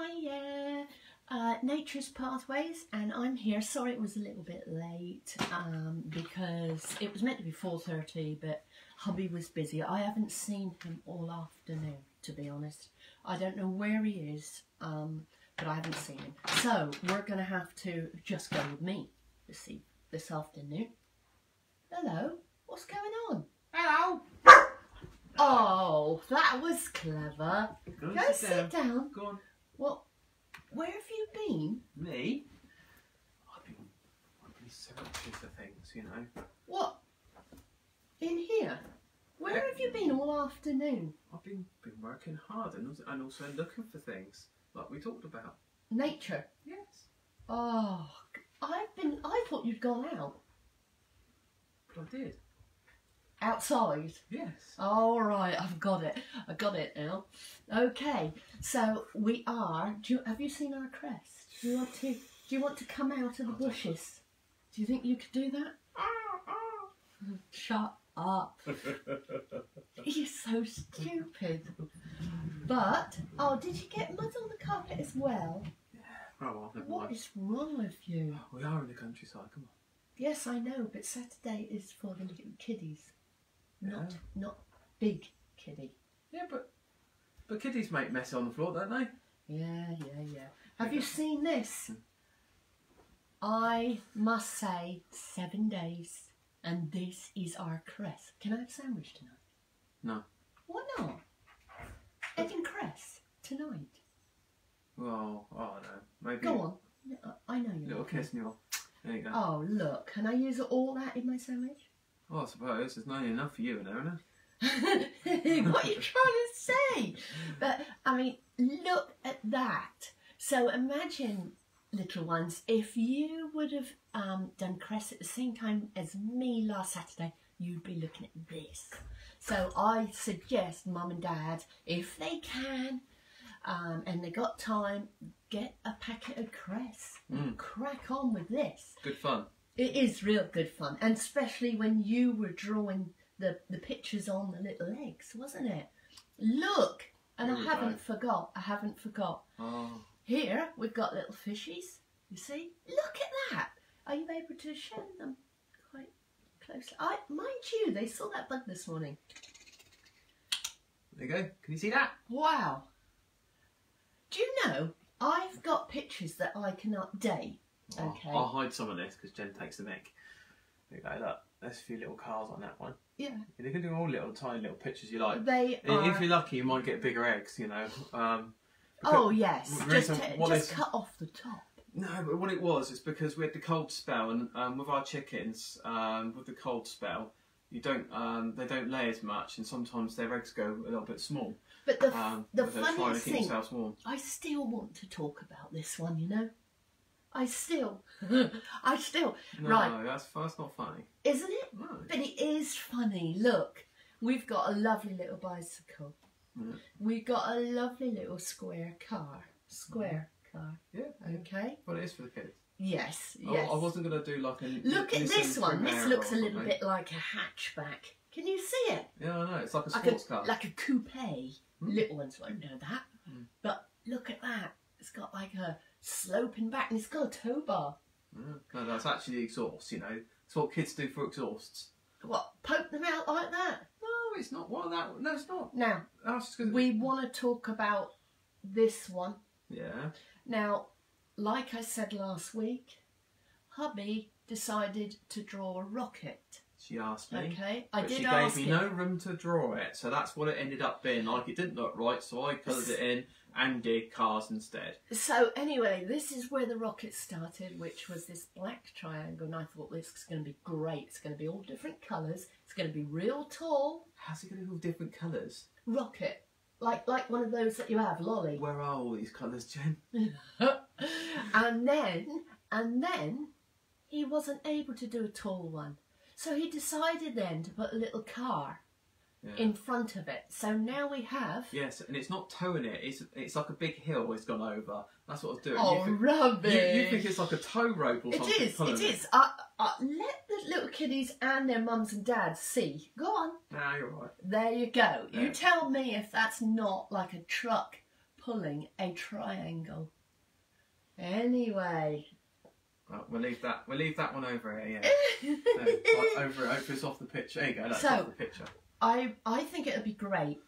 Hiya, Nature's Pathways, and I'm here. Sorry it was a little bit late because it was meant to be 4:30, but hubby was busy. I haven't seen him all afternoon, to be honest. I don't know where he is, but I haven't seen him. So we're going to have to just go with me this afternoon. Hello, what's going on? Hello. Oh, that was clever. Go sit down. Go on. Well, where have you been? Me? I've been searching for things, you know. What? In here? Where have you been all afternoon? I've been working hard and also looking for things, like we talked about. Nature? Yes. Oh, I thought you'd gone out. But I did. Outside? Yes. All right, I've got it. I got it now. Okay, so we are. Have you seen our crest? Do you want to come out of the bushes? Do you think you could do that? Shut up. You're so stupid. But oh, did you get mud on the carpet as well? Yeah. Oh, well, what is wrong with you? We are in the countryside. Come on. Yes, I know, but Saturday is for the little kiddies. Not big kiddie. Yeah, but kiddies make mess on the floor, don't they? Yeah. Have you seen this? I must say, 7 days, and this is our cress. Can I have a sandwich tonight? No. Why not? Egg and cress tonight. Well, I don't know. Maybe. Go on. I know you. Little kiss and you're. There you go. Oh look, can I use all that in my sandwich? Oh, I suppose there's not enough for you and Erna. What are you trying to say? But I mean, look at that. So imagine, little ones, if you would have done cress at the same time as me last Saturday, you'd be looking at this. So I suggest mum and dad, if they can, and they got time, get a packet of cress and crack on with this. Good fun. It is real good fun, and especially when you were drawing the pictures on the little eggs, wasn't it? Look, and I haven't forgot. I haven't forgot. Oh. Here we've got little fishies. You see? Look at that. Are you able to show them quite closely? Mind you, they saw that bug this morning. There you go. Can you see that? Wow. Do you know, I've got pictures that I can update. Oh, okay. I'll hide some of this because Jen takes the mic. There you go, look. There's a few little cars on that one. Yeah. You can do all little tiny little pictures you like. They are... If you're lucky, you might get bigger eggs, you know. Oh, yes. Just cut off the top. No, but what it was is because we had the cold spell, and with our chickens, with the cold spell, you don't. They don't lay as much, and sometimes their eggs go a little bit small. But the funniest thing, I still want to talk about this one. You know, I still. No, right. No, that's not funny, isn't it? No. But it is funny. Look, we've got a lovely little bicycle. Yeah. We've got a lovely little square car. Yeah. Okay. Well, it is for the kids. Yes, yes. I wasn't going to do like a... Look at this one. This looks a little bit like a hatchback. Can you see it? Yeah, I know. It's like a sports car. Like a coupe. Little ones won't know that. But look at that. It's got like a sloping back and it's got a tow bar. No, that's actually the exhaust, you know. It's what kids do for exhausts. What? Poke them out like that? No, it's not. What? That? No, it's not. Now, we want to talk about this one. Yeah. Now... Like I said last week, hubby decided to draw a rocket. She asked me. Okay, I did ask him. She gave me no room to draw it, so that's what it ended up being. Like, it didn't look right, so I coloured it in and did cars instead. So anyway, this is where the rocket started, which was this black triangle, and I thought this is going to be great. It's going to be all different colours. It's going to be real tall. How's it going to be all different colours? Rocket. Like one of those that you have, Lolly. Where are all these colours, Jen? and then, he wasn't able to do a tall one. So he decided then to put a little car in front of it. So now we have... Yes, and it's not towing it. It's like a big hill it's gone over. That's what I was doing. Oh, rubbish. You think it's like a tow rope or something. It is. Let the little kiddies and their mums and dads see. Go on. No, you're right. There you go. Yeah. You tell me if that's not like a truck pulling a triangle. Anyway. Well, we'll leave that one over here, yeah. So, over it's off the picture. There you go, that's so, off the picture. I think it would be great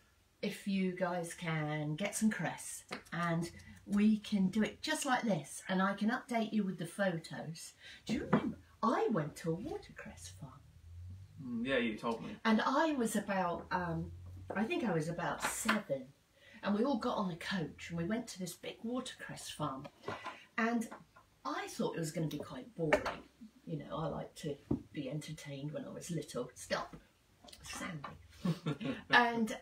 if you guys can get some crests and we can do it just like this, and I can update you with the photos. Do you remember? I went to a watercress farm. Yeah, you told me. And I was about, I think I was about 7, and we all got on the coach and we went to this big watercress farm. And I thought it was going to be quite boring. You know, I like to be entertained when I was little. Stop, Sandy. And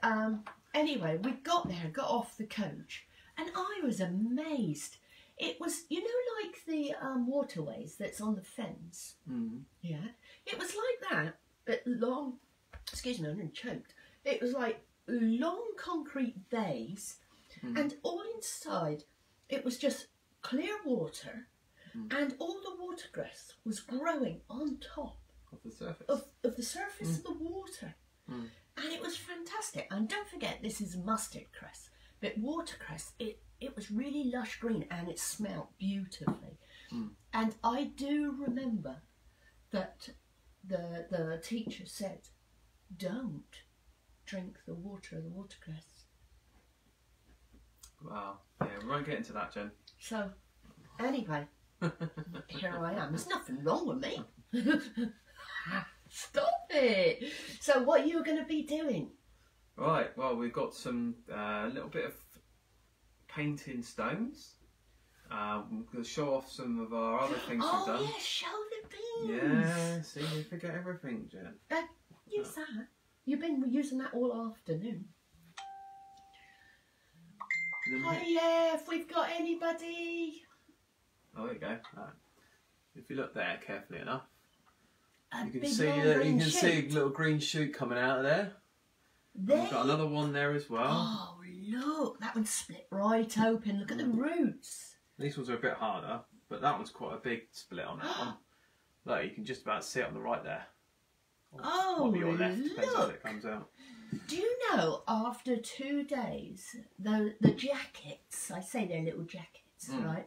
anyway, we got there and got off the coach, and I was amazed. It was, you know, like the waterways that's on the fence. Mm. Yeah, it was like that, but long. Excuse me, I'm choked. It was like long concrete bays, and all inside it was just clear water, and all the watercress was growing on top of the surface of the water, and it was fantastic. And don't forget, this is mustard cress, but watercress, it was really lush green and it smelled beautifully. And I do remember that the teacher said, don't drink the water of the watercress. Wow. Yeah, we won't get into that, Jen. So, anyway, here I am. There's nothing wrong with me. Stop it. So what are you going to be doing? Right, well, we've got some little bit of painting stones. We're going to show off some of our other things we've done. Oh, yeah, show the beans. Yeah, see, you forget everything, Jen. Use that. You've been using that all afternoon. Oh yeah, if we've got anybody. Oh, there you go. Right. If you look there carefully enough, you can see a little green shoot coming out of there. We've got another one there as well. Oh look, that one's split right open. Look at the roots. These ones are a bit harder, but that one's quite a big split on that one. Look, you can just about see it on the right there. Oh, your left, depends on how it comes out. Do you know, after 2 days, the jackets, I say they're little jackets, right?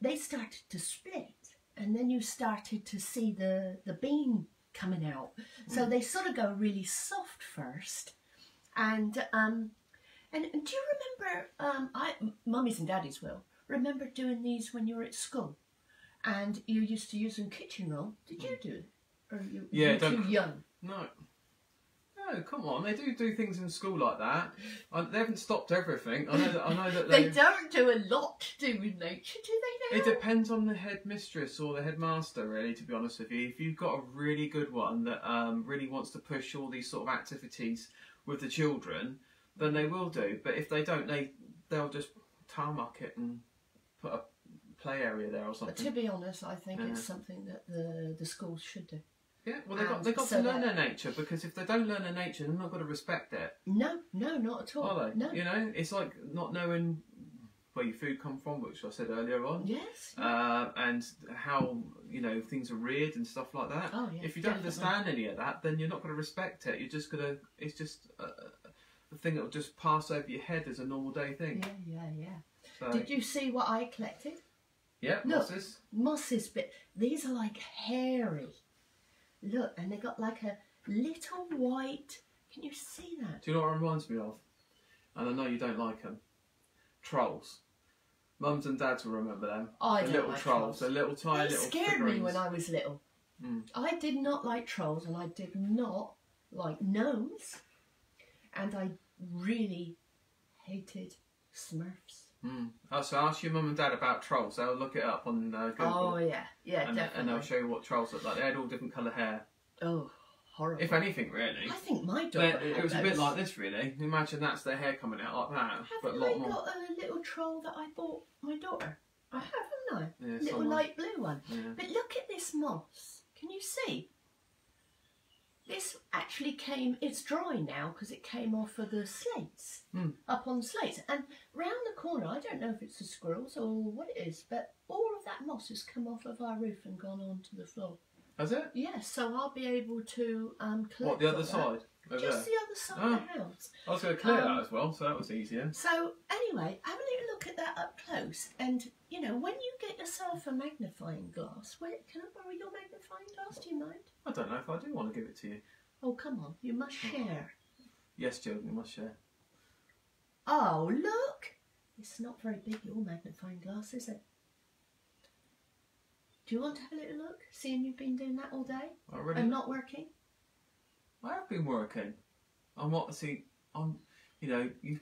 They started to split, and then you started to see the bean coming out. So they sort of go really soft first. And do you remember, mummies and daddies will, remember doing these when you were at school? And you used to use them kitchen roll. Did you do it? Or you too young? No. No, come on. They do things in school like that. They haven't stopped everything. I know that they don't do a lot to do with nature, do they now? It depends on the headmistress or the headmaster, really, to be honest with you. If you've got a really good one that really wants to push all these sort of activities with the children, then they will do. But if they don't, they'll just tarmac it and put a play area there or something. But to be honest, I think it's something that the schools should do. Yeah, well, they've got to learn their nature, because if they don't learn their nature, they're not going to respect it. No, no, not at all. Are they? No. You know, it's like not knowing where your food comes from, which I said earlier on. Yes. And how, you know, things are reared and stuff like that. Oh, yeah, if you don't understand any of that, then you're not going to respect it. You're just going to, it's just a thing that will just pass over your head as a normal day thing. Yeah, yeah, yeah. So, did you see what I collected? Yeah, mosses. Look, mosses, but these are like hairy. Look, and they got like a little white. Can you see that? Do you know what it reminds me of? And I know you don't like them. Trolls. Mums and dads will remember them. I don't like trolls. They're little tiny little figurines. They scared me when I was little. I did not like trolls, and I did not like gnomes, and I really hated Smurfs. So ask your mum and dad about trolls. They'll look it up on Google. Oh yeah, yeah, and definitely. And they'll show you what trolls look like. They had all different colour hair. Oh, horrible. If anything, really. I think my daughter had those. A bit like this, really. Imagine that's their hair coming out like that. Haven't I got a little troll that I bought my daughter? I have, haven't I? Yeah, little light blue one. Yeah. But look at this moss. Can you see? This actually came, it's dry now because it came off of the slates, up on the slates. And round the corner, I don't know if it's the squirrels or what it is, but all of that moss has come off of our roof and gone onto the floor. Has it? Yes, yeah, so I'll be able to collect. What, the other side? Over just there. The other side of the house. I was going to clear that as well, so that was easier. So anyway, have a little look at that up close, and you know, when you get yourself a magnifying glass, wait, can I borrow your magnifying glass? Do you mind? I don't know if I do want to give it to you. Oh, come on, you must share. Yes, children, you must share. Oh, look! It's not very big, your magnifying glass, is it? Do you want to have a little look, seeing you've been doing that all day? I really and not working? I have been working. I'm not, see, I'm, you know, you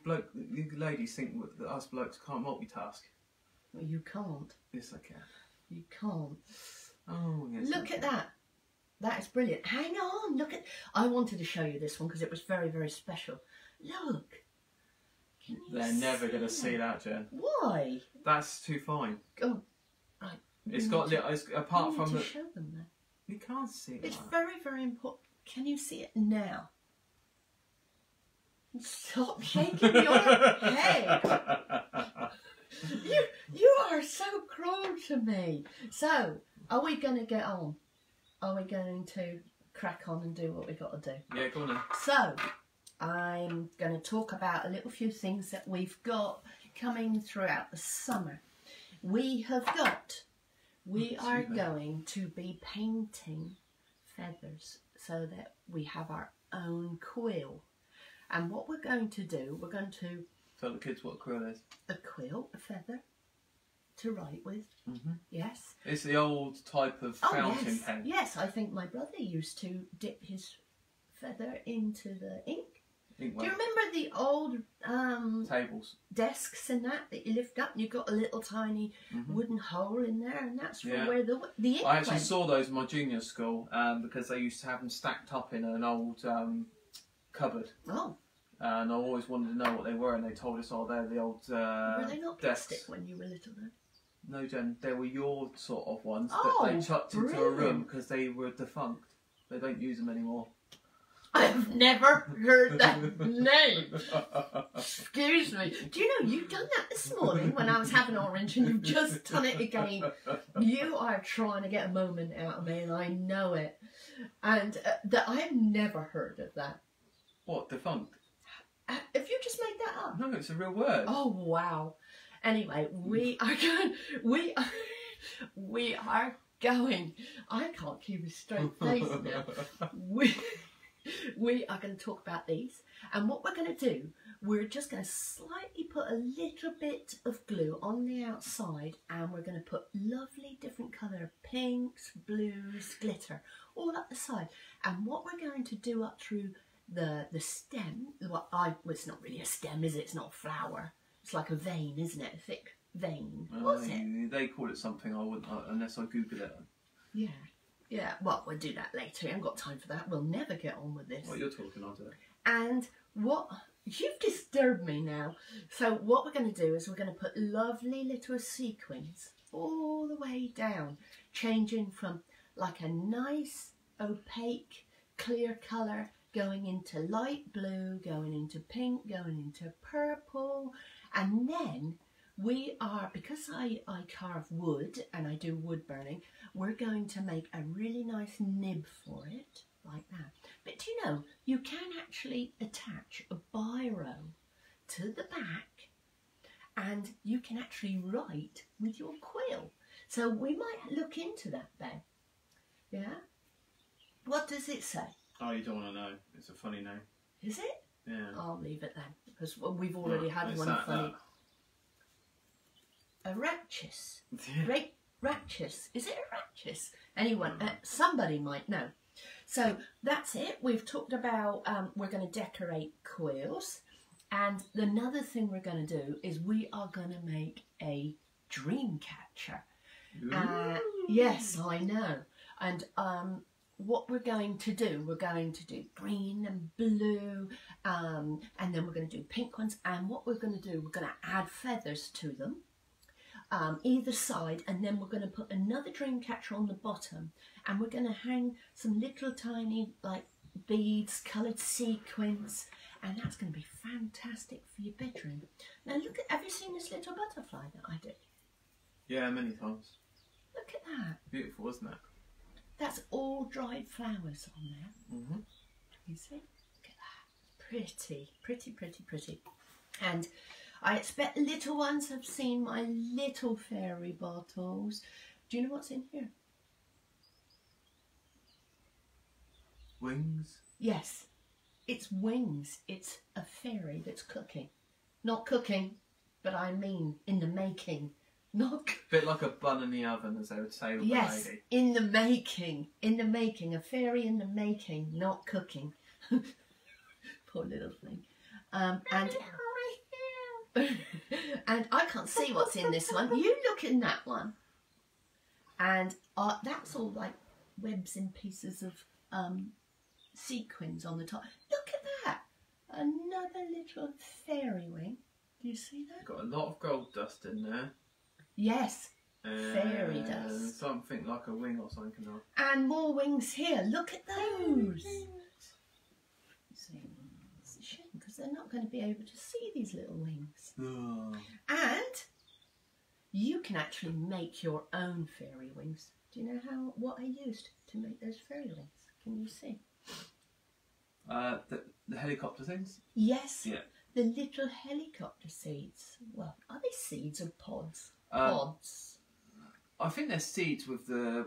ladies think that us blokes can't multitask. Well, you can't. Yes, I can. You can't. Oh, yes. Look at that. That is brilliant. Hang on, look at, I wanted to show you this one because it was very, very special. Look. Can you They're never going to see that, Jen. Why? That's too fine. Oh, right. It's got, it's, apart from the... show them that. You can't see it. It's very, very important. Can you see it now? Stop shaking your head. You are so cruel to me. So, are we going to get on? Are we going to crack on and do what we've got to do? Yeah, go on then. So, I'm going to talk about a little few things that we've got coming throughout the summer. We have got, we are going to be painting feathers so that we have our own quill. And what we're going to do, we're going to... Tell the kids what a quill is. A quill, a feather. To write with, yes. It's the old type of fountain pen. Yes, I think my brother used to dip his feather into the ink. Inkwell. Do you remember the old tables, desks, and that you lift up and you've got a little tiny wooden hole in there, and that's where the ink I actually went. Saw those in my junior school because they used to have them stacked up in an old cupboard. Oh. And I always wanted to know what they were, and they told us, oh, they're the old were they not plastic desks when you were little then? No, Jen, they were your sort of ones that they chucked into a room because they were defunct. They don't use them anymore. I've never heard that name. Excuse me. Do you know, you've done that this morning when I was having orange, and you've just done it again. You are trying to get a moment out of me, and I know it. And that I've never heard of that. What, defunct? Have you just made that up? No, it's a real word. Oh, wow. Anyway, we are going, I can't keep a straight face now. We are going to talk about these, and what we're going to do, we're just going to slightly put a little bit of glue on the outside, and we're going to put lovely different colour, pinks, blues, glitter, all up the side. And what we're going to do up through the stem, well, it's not really a stem, is it? It's not a flower. It's like a vein, isn't it? A thick vein. What's it? They call it something. I wouldn't, unless I Google it. Yeah. Yeah. Well, we'll do that later. I haven't got time for that. We'll never get on with this. What you're talking, I'll do it. And what you've disturbed me now. So what we're going to do is we're going to put lovely little sequins all the way down, changing from like a nice opaque clear colour, going into light blue, going into pink, going into purple, and then we are, because I carve wood and I do wood burning, we're going to make a really nice nib for it, like that. But do you know, you can actually attach a biro to the back, and you can actually write with your quill. So we might look into that then. Yeah? What does it say? Oh, you don't want to know. It's a funny name. Is it? Yeah. I'll leave it then, because we've already had one funny. A ratchis. Ratchis. Is it a ratchis? Anyone, somebody might know. So that's it. We've talked about, we're going to decorate quills. And another thing we're going to do is we are going to make a dream catcher. Yes, I know. And, what we're going to do, we're going to do green and blue, and then we're going to do pink ones, and what we're going to do, we're going to add feathers to them, either side, and then we're going to put another dream catcher on the bottom, and we're going to hang some little tiny like beads, coloured sequins, and that's going to be fantastic for your bedroom. Now look at, have you seen this little butterfly that I did? Yeah, many times. Look at that. Beautiful, isn't it? That's all dried flowers on there. You see? Look at pretty, pretty, pretty, pretty. And I expect little ones have seen my little fairy bottles. Do you know what's in here? Wings? Yes, it's wings. It's a fairy that's cooking. Not cooking, but I mean in the making. Not a bit like a bun in the oven, as they would say. Yes, the lady. In the making. In the making. A fairy in the making, not cooking. Poor little thing. And I can't see what's in this one. You look in that one. And that's all like webs and pieces of sequins on the top. Look at that. Another little fairy wing. Do you see that? Got a lot of gold dust in there. Yes, fairy dust. Something like a wing or something. And more wings here. Look at those. See, it's a shame because they're not going to be able to see these little wings. Oh. And you can actually make your own fairy wings. Do you know how what I used to make those fairy wings? Can you see? The helicopter things? Yes. Yeah. The little helicopter seeds. Well, are they seeds or pods? Pods. I think they're seeds with the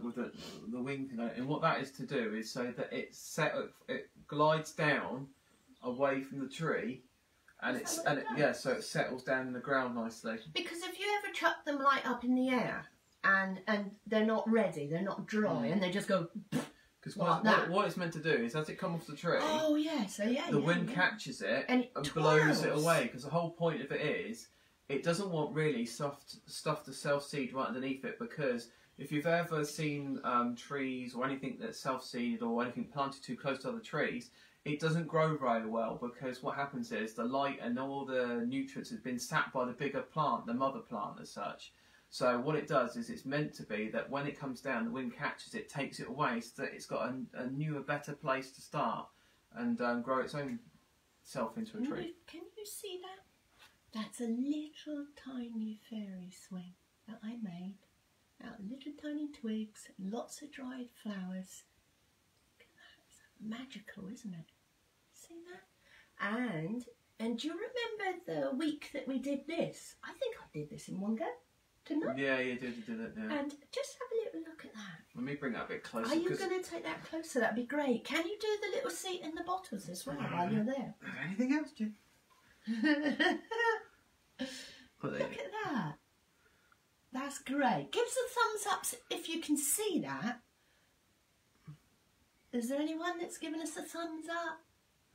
wing thing. And what that is to do is so that it glides down away from the tree, and so it settles down in the ground nicely. Because if you ever chuck them like up in the air and they're not ready, they're not dry, and they just go. Because what it's meant to do is as it comes off the tree, the wind catches it and blows it away. Because the whole point of it is. It doesn't want really soft stuff to self-seed right underneath it, because if you've ever seen trees or anything that's self-seeded or anything planted too close to other trees, it doesn't grow very well, because what happens is the light and all the nutrients have been sapped by the bigger plant, the mother plant as such. So what it does is it's meant to be that when it comes down, the wind catches it, takes it away, so that it's got a newer, better place to start and grow its own self into a tree. Can you see that? That's a little tiny fairy swing that I made out of little tiny twigs, lots of dried flowers. Look at that, it's magical, isn't it? See that? And do you remember the week that we did this? I think I did this in one go, didn't I? Yeah, you did it, yeah. And just have a little look at that. Let me bring that a bit closer. Are you going to take that closer? That'd be great. Can you do the little seat in the bottles as well while you're there? Is there anything else, Jen? Look at that. That's great. Give us a thumbs up if you can see that. Is there anyone that's given us a thumbs up?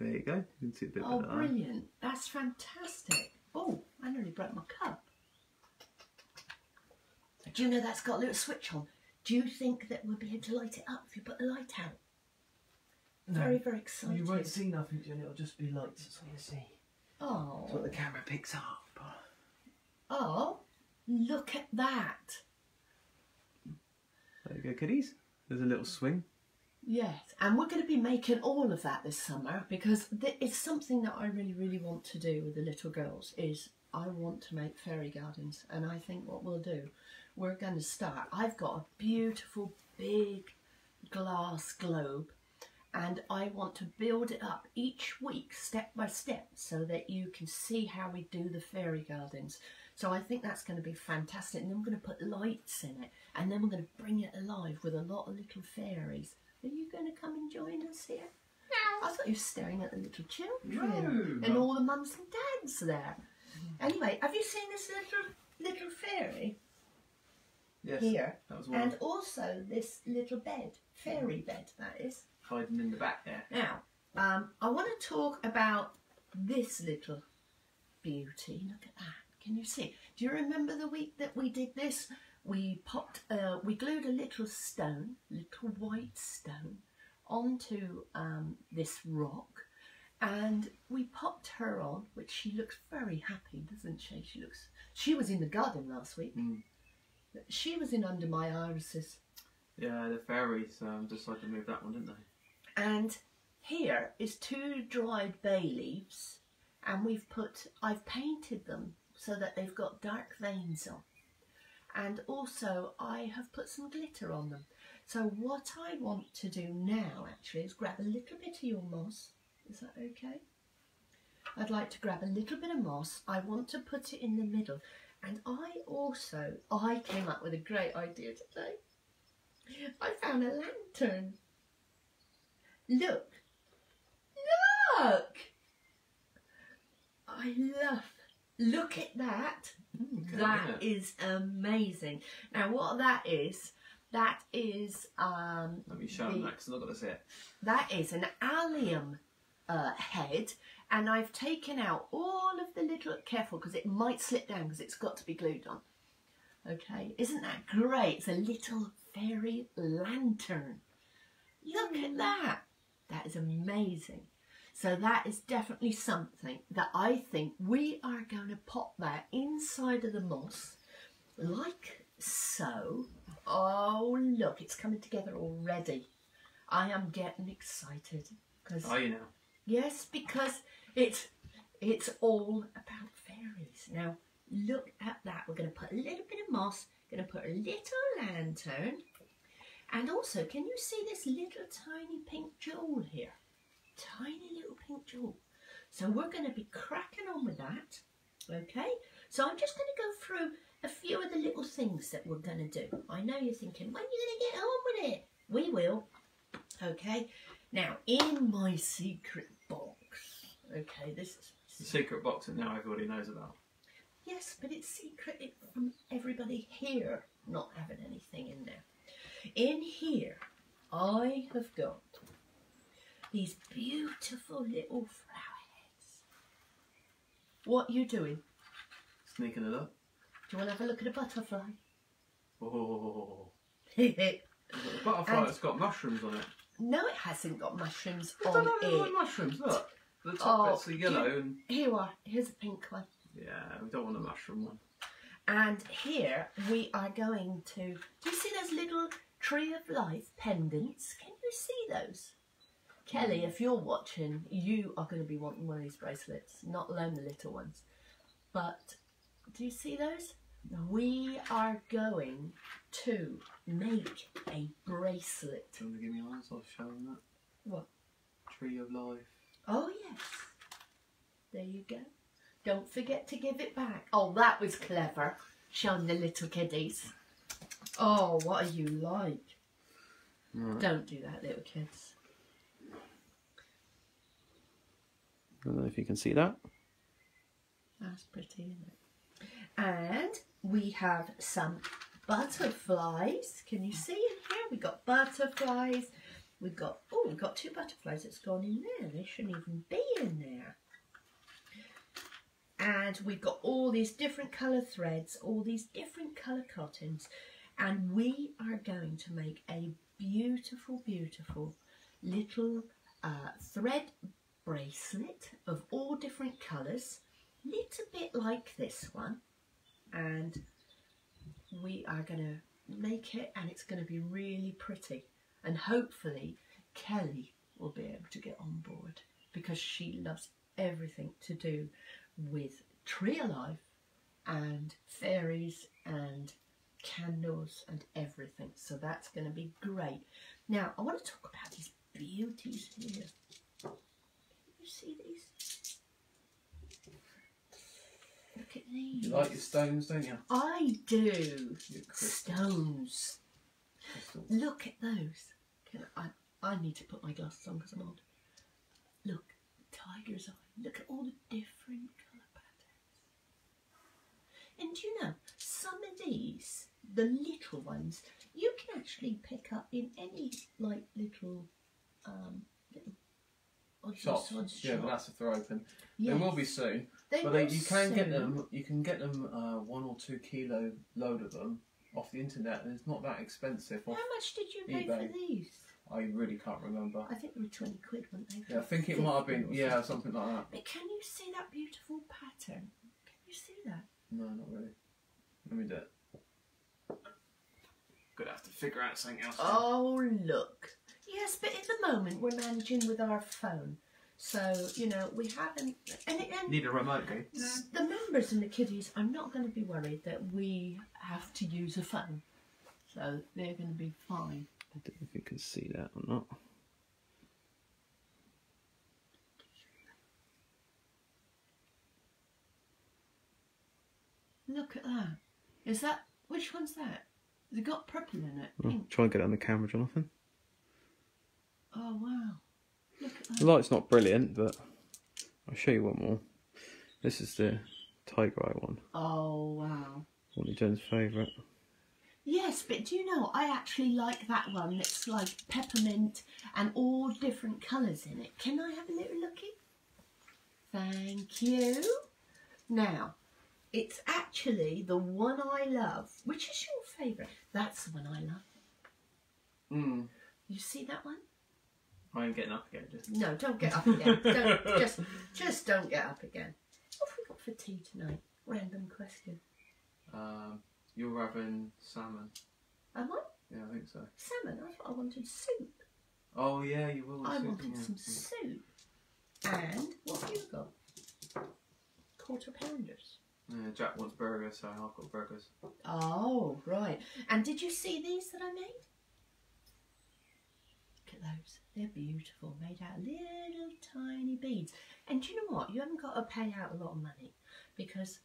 There you go. You can see a bit better. Oh, brilliant. That's fantastic. Oh, I nearly broke my cup. Do you know that's got a little switch on? Do you think that we'll be able to light it up if you put the light out? No. Very, very exciting. You won't see nothing, Jen. It'll just be lights. That's what you see. Oh. That's what the camera picks up. Oh, look at that. There you go, kiddies. There's a little swing. Yes, and we're going to be making all of that this summer, because it's something that I really, really want to do with the little girls is I want to make fairy gardens. And I think what we'll do, we're going to start. I've got a beautiful big glass globe. And I want to build it up each week, step by step, so that you can see how we do the fairy gardens. So I think that's going to be fantastic. And then we're going to put lights in it. And then we're going to bring it alive with a lot of little fairies. Are you going to come and join us here? No. I thought you were staring at the little children. No. And all the mums and dads there. Anyway, have you seen this little fairy? Yes. Here. That was one. And also this little bed, fairy bed that is. Hiding in the back there. Now, I want to talk about this little beauty. Look at that. Can you see? Do you remember the week that we did this? We glued a little stone, little white stone, onto this rock, and we popped her on, which she looks very happy, doesn't she? She was in the garden last week. Mm. She was in under my irises. Yeah, the fairies decided to move that one, didn't they? And here is two dried bay leaves, and I've painted them so that they've got dark veins on, and also I have put some glitter on them. So what I want to do now actually is grab a little bit of your moss. Is that okay? I'd like to grab a little bit of moss. I want to put it in the middle. And I came up with a great idea today. I found a lantern. Look. Look! I love, look at that. Okay, that is amazing. Now what that is, let me show them that because I'm not going to see it. That is an allium head, and I've taken out all of the little, careful because it might slip down because it's got to be glued on. Okay, isn't that great? It's a little fairy lantern. Look at that. That is amazing. So that is definitely something that I think we are going to pop that inside of the moss, like so. Oh look, it's coming together already. I am getting excited. Are you now? Yes, because it's all about fairies. Now look at that. We're going to put a little bit of moss, going to put a little lantern, and also can you see this little tiny pink jewel here? Tiny little pink jewel. So we're going to be cracking on with that. Okay, so I'm just going to go through a few of the little things that we're going to do. I know you're thinking, when are you going to get on with it? We will. Okay, now in my secret box. Okay, this is the secret box that now everybody knows about. Yes, but it's secret from everybody here not having anything in there. In here, I have got these beautiful little flower heads. What are you doing? Sneaking it up. Do you want to have a look at a butterfly? Oh. The butterfly that's got mushrooms on it. No, it hasn't got mushrooms on it. I don't know mushrooms, look. The top bits are yellow. And... here you are. Here's a pink one. Yeah, we don't want a mushroom one. And here we are going to... do you see those little Tree of Life pendants? Can you see those? Kelly, if you're watching, you are going to be wanting one of these bracelets, not alone the little ones. But do you see those? We are going to make a bracelet. Do you want to give me one so I'll show them that? What? Tree of Life. Oh, yes. There you go. Don't forget to give it back. Oh, that was clever. Showing the little kiddies. Oh, what are you like? Right. Don't do that, little kids. I don't know if you can see that. That's pretty, isn't it? And we have some butterflies. Can you see in here? We've got butterflies. We've got, oh, we've got two butterflies that's gone in there. They shouldn't even be in there. And we've got all these different colour threads, all these different colour cottons. And we are going to make a beautiful, beautiful little thread bracelet of all different colours, little bit like this one, and we are going to make it, and it's going to be really pretty, and hopefully Kelly will be able to get on board because she loves everything to do with Tree of Life and fairies and candles and everything, so that's going to be great. Now I want to talk about these beauties here. You see these? Look at these. You like your stones, don't you? I do. Stones. Crystals. Look at those. Can I need to put my glasses on because I'm old. Look, tiger's eye. Look at all the different colour patterns. And do you know, some of these, the little ones, you can actually pick up in any like little shops. Yeah, but that's if they're open. Yes. They will be soon. You can soon get them. You can get them 1 or 2 kilo load of them off the internet, and it's not that expensive. How much did you pay for these? I really can't remember. I think they were 20 quid, weren't they? Yeah, I think it might have been. Yeah, something like that. But can you see that beautiful pattern? Can you see that? No, not really. Let me do it. Gonna have to figure out something else. Oh look. Yes, but at the moment we're managing with our phone, so you know we haven't. And need a remote, eh? The members and the kiddies, I'm not going to be worried that we have to use a phone, so they're going to be fine. I don't know if you can see that or not. Look at that. Is that... which one's that? Has it got purple in it? Oh, try and get it on the camera, Jonathan. Oh, wow. Look at that. The light's not brilliant, but I'll show you one more. This is the tiger eye one. Oh, wow. One of Jen's favourite. Yes, but do you know, I actually like that one that's like peppermint and all different colours in it. Can I have a little lookie? Thank you. Now, it's actually the one I love. Which is your favourite? That's the one I love. Mm. You see that one? I am getting up again. Just... no, don't get up again. Don't, just don't get up again. What have we got for tea tonight? Random question. You're having salmon. Am I? Yeah, I think so. Salmon? I thought I wanted soup. Oh yeah, you will. I wanted some soup. And what have you got? Quarter pounders. Yeah, Jack wants burgers, so I've got burgers. Oh, right. And did you see these that I made? Look at those. They're beautiful, made out of little tiny beads. And do you know what? You haven't got to pay out a lot of money, because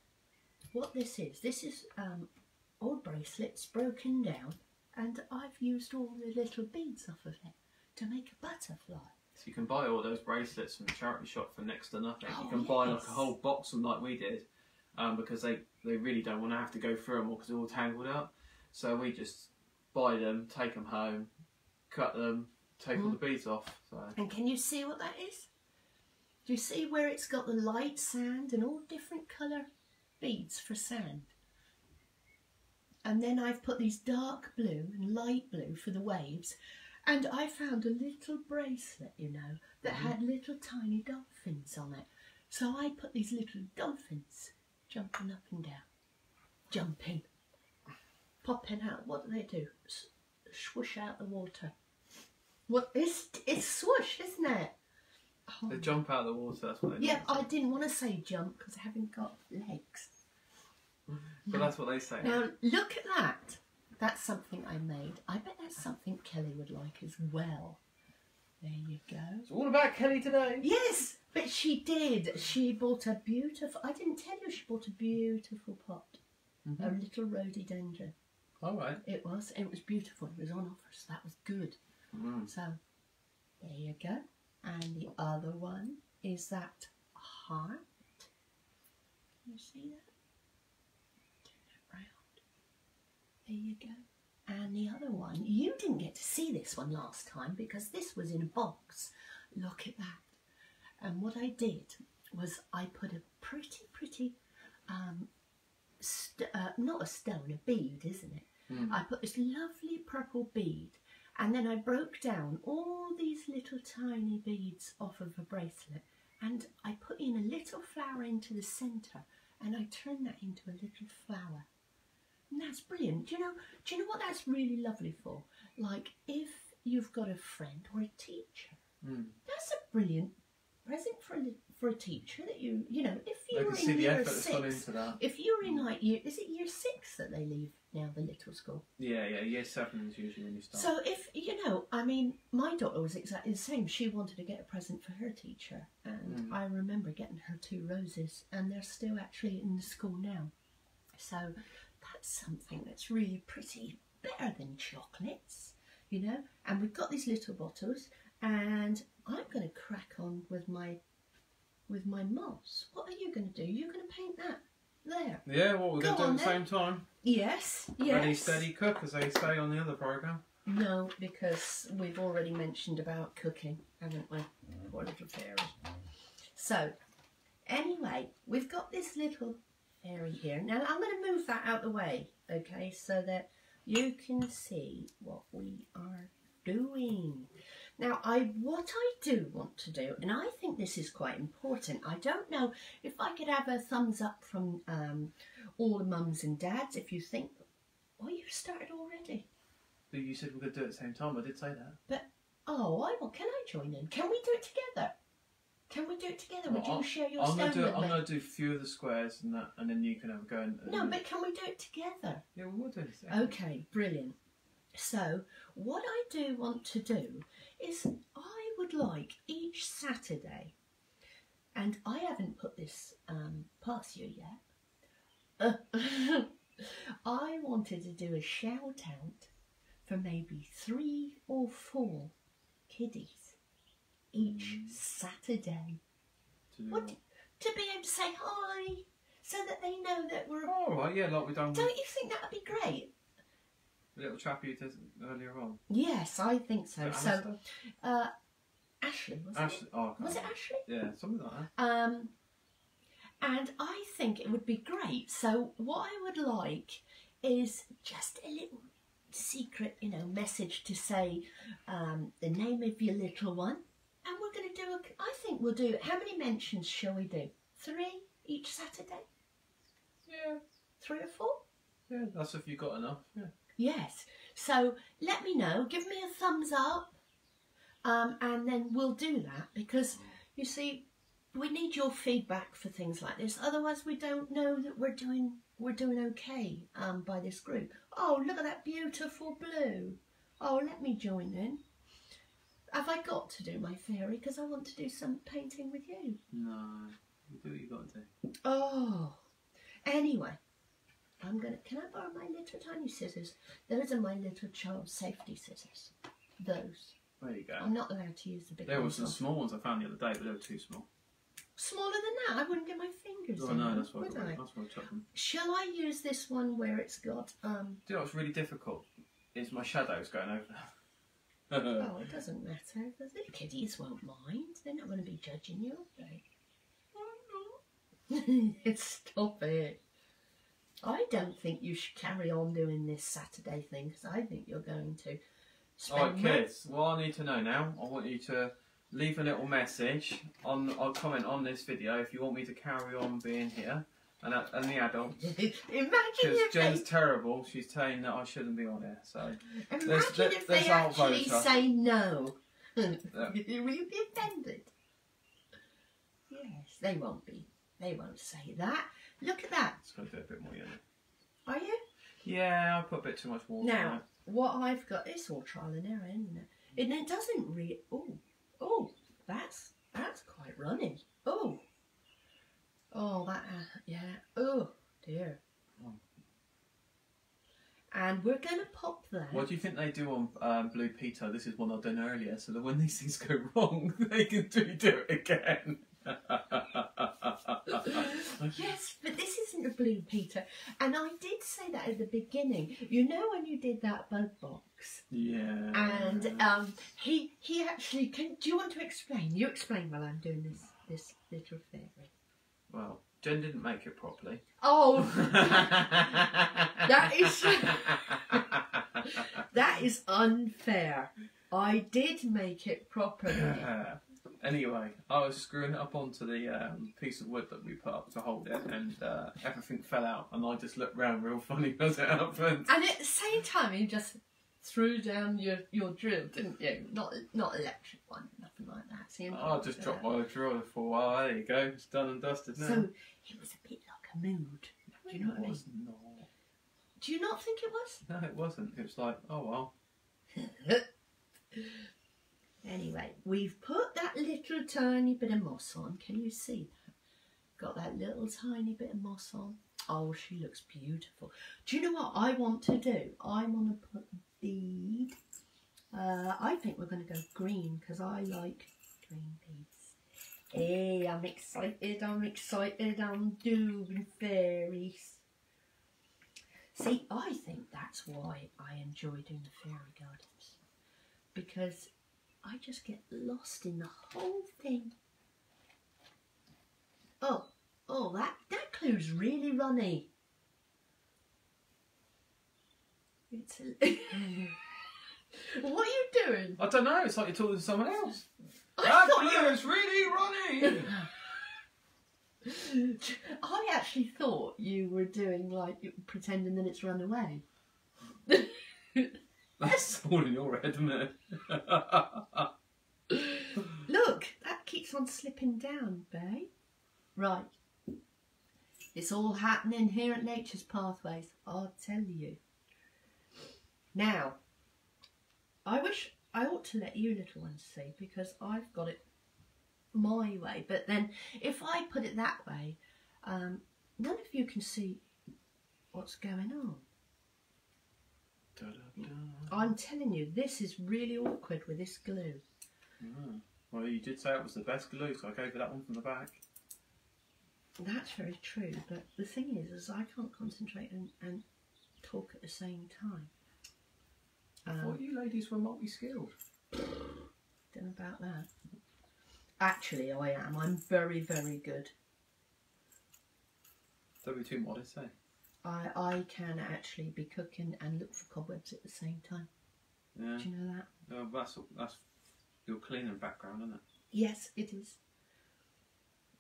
what this is all bracelets broken down, and I've used all the little beads off of it to make a butterfly. So you can buy all those bracelets from the charity shop for next to nothing. Oh, you can buy like a whole box of them like we did, because they really don't want to have to go through them all because they're all tangled up. So we just buy them, take them home, cut them, take all the beads off. So. And can you see what that is? Do you see where it's got the light sand and all different colour beads for sand? And then I've put these dark blue and light blue for the waves, and I found a little bracelet, you know, that had little tiny dolphins on it. So I put these little dolphins jumping up and down, jumping, popping out. What do they do? Swoosh out the water. What is it's swoosh, isn't it? Oh. They jump out of the water, that's what they do. Yeah, I didn't want to say jump because I haven't got legs. But that's what they say. Now look at that. That's something I made. I bet that's something Kelly would like as well. There you go. It's all about Kelly today. Yes, but she did. She bought a beautiful... I didn't tell you she bought a beautiful pot. Mm-hmm. A little rhododendron. All right. It was. It was beautiful. It was on offer, so that was good. Mm. So there you go. And the other one is that heart. Can you see that? There you go. And the other one, you didn't get to see this one last time because this was in a box. Look at that. And what I did was I put a pretty, not a stone, a bead, isn't it? Mm. I put this lovely purple bead, and then I broke down all these little tiny beads off of a bracelet, and I put in a little flower into the centre, and I turned that into a little flower. And that's brilliant. Do you know what that's really lovely for? Like if you've got a friend or a teacher, that's a brilliant present for a teacher that you know, if you're in year six, if you're in like is it year six that they leave now, the little school? Yeah, year seven is usually when you start. So if you know, I mean, my daughter was exactly the same. She wanted to get a present for her teacher, and I remember getting her 2 roses, and they're still actually in the school now. So. That's something that's really pretty, better than chocolates, you know. And we've got these little bottles, and I'm going to crack on with my moss. What are you going to do? You're going to paint that there. Yeah, what we're going to do at the same time. Yes, yes. Ready, steady, cook, as they say on the other programme. No, because we've already mentioned about cooking, haven't we? Poor little fairy. So, anyway, we've got this little... area here. Now I'm going to move that out the way, okay, so that you can see what we are doing. Now what I do want to do, and I think this is quite important, I don't know if I could have a thumbs up from all the mums and dads if you think, oh, you've started already. But you said we could do it at the same time, I did say that. But, oh, can I join in? Can we do it together? Can we do it together? Would you share your stone with me? I'm going to do a few of the squares and that, and then you can have a go. No, but can we do it together? Yeah, we'll do it together. Okay, brilliant. So, what I do want to do is I would like each Saturday, and I haven't put this past you yet, I wanted to do a shout out for maybe 3 or 4 kiddies each Saturday. To be able to say hi, so that they know that we're... Oh, right, yeah, like we done. Don't you think that would be great? The little chap you did earlier on. Yes, I think so. So, Ashley, was Ashley, it? Oh, was it Ashley? Yeah, something like that. And I think it would be great. So what I would like is just a little secret, you know, message to say the name of your little one. And we're going to do, I think we'll do, how many mentions shall we do? 3 each Saturday? Yeah. 3 or 4? Yeah, that's if you've got enough, yeah. Yes. So let me know, give me a thumbs up, and then we'll do that, because, you see, we need your feedback for things like this. Otherwise, we don't know that we're doing okay by this group. Oh, look at that beautiful blue. Oh, let me join in. Have I got to do my fairy? Because I want to do some painting with you. No, you do what you got to do. Oh, anyway, I'm gonna. Can I borrow my little tiny scissors? Those are my little child safety scissors. Those. There you go. I'm not allowed to use the big ones. There were some small ones I found the other day, but they were too small. Smaller than that, I wouldn't get my fingers in. Oh no, that's why I chuck them. Shall I use this one where it's got... Do you know what's really difficult? Is my shadows going over there. Oh, it doesn't matter. The little kiddies won't mind. They're not going to be judging you, are they? Stop it. I don't think you should carry on doing this Saturday thing, because I think you're going to spend... Alright kids, what I need to know now, I want you to... Leave a little message on. I'll comment on this video if you want me to carry on being here and the adults. Imagine if Jen's terrible. She's saying that I shouldn't be on here. So imagine if they actually say no. Yeah. Will you be offended? Yes, they won't be. They won't say that. Look at that. It's going to do a bit more yellow. Are you? Yeah, I put a bit too much water. Now, on what I've got. It's all trial and error, isn't it? And it doesn't really. Oh. Oh, that's quite runny. Oh, oh, that, yeah. Oh, dear. Oh. And we're going to pop that. What do you think they do on Blue Peter? This is one I've done earlier, so that when these things go wrong, they can do it again. Yes, but this isn't a Blue Peter. And I did say that at the beginning. You know when you did that bug box? Yeah. And he actually can. Do you want to explain? You explain while I'm doing this little fairy. Well, Jen didn't make it properly. Oh, that is unfair. I did make it properly. Yeah. Anyway, I was screwing it up onto the piece of wood that we put up to hold it, and everything fell out, and I just looked round real funny as it happened. And at the same time, you just threw down your drill, didn't you? Not electric one, nothing like that. So I just dropped my drill and thought, well, there you go, it's done and dusted now. So it was a bit like a mood. Do you know what I mean? No. Do you not think it was? No, it wasn't. It was like, oh well. Anyway, we've put that little tiny bit of moss on. Can you see that? Got that little tiny bit of moss on. Oh, she looks beautiful. Do you know what I want to do? I want to put a bead. I think we're going to go green, because I like green beads. Hey, I'm excited. I'm doing fairies. See, I think that's why I enjoy doing the fairy gardens. Because... I just get lost in the whole thing. Oh, oh, that clue's really runny. It's a... What are you doing? I don't know, it's like you're talking to someone else. That clue's really runny. I actually thought you were doing like, pretending that it's run away. That's all in your head, isn't it? Look, that keeps on slipping down, babe. Right. It's all happening here at Nature's Pathways, I'll tell you. Now, I wish I ought to let you little ones see, because I've got it my way. But then, if I put it that way, none of you can see what's going on. Da, da, da. I'm telling you, this is really awkward with this glue. Mm. Well, you did say it was the best glue, so I gave you that one from the back. That's very true, but the thing is I can't concentrate and talk at the same time. I thought you ladies were multi-skilled. Don't know about that. Actually, I am. I'm very, very good. Don't be too modest, eh? I can actually be cooking and look for cobwebs at the same time. Yeah. Do you know that? Oh, that's your cleaning background, isn't it? Yes, it is.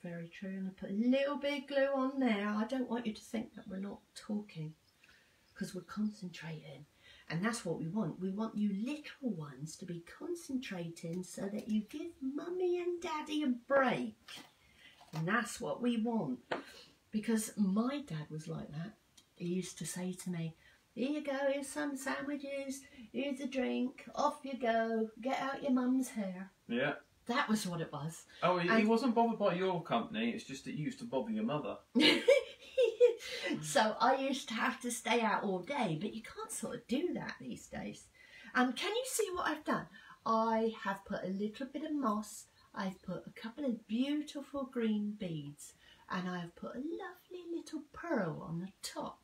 Very true. And I put a little bit of glue on there. I don't want you to think that we're not talking, because we're concentrating. And that's what we want. We want you little ones to be concentrating so that you give mummy and daddy a break. And that's what we want. Because my dad was like that. He used to say to me, here you go, here's some sandwiches, here's a drink, off you go, get out your mum's hair. Yeah. That was what it was. Oh, he wasn't bothered by your company, it's just that you used to bother your mother. So I used to have to stay out all day, but you can't sort of do that these days. Can you see what I've done? I have put a little bit of moss, I've put a couple of beautiful green beads, and I've put a lovely little pearl on the top.